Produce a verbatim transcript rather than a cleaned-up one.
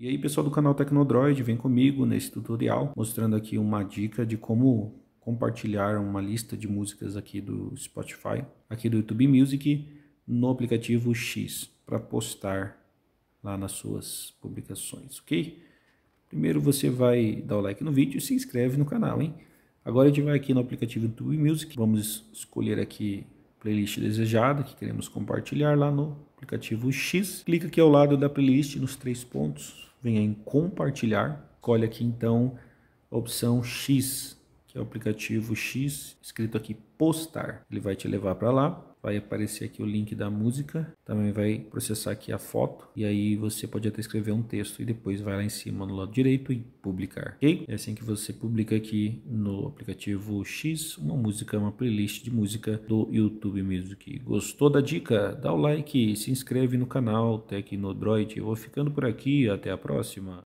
E aí, pessoal do canal Tecnodroid, vem comigo nesse tutorial mostrando aqui uma dica de como compartilhar uma lista de músicas aqui do Spotify, aqui do YouTube Music, no aplicativo X, para postar lá nas suas publicações, ok? Primeiro você vai dar o like no vídeo e se inscreve no canal, hein? Agora a gente vai aqui no aplicativo YouTube Music, vamos escolher aqui a playlist desejada que queremos compartilhar lá no aplicativo X. Clica aqui ao lado da playlist nos três pontos, venha em compartilhar, escolhe aqui então a opção X, que é o aplicativo X, escrito aqui postar. Ele vai te levar para lá, vai aparecer aqui o link da música, também vai processar aqui a foto, e aí você pode até escrever um texto e depois vai lá em cima no lado direito e publicar, ok? É assim que você publica aqui no aplicativo X, uma música, uma playlist de música do YouTube Music. Gostou da dica? Dá o like, se inscreve no canal Tecnodroid. Eu vou ficando por aqui, até a próxima!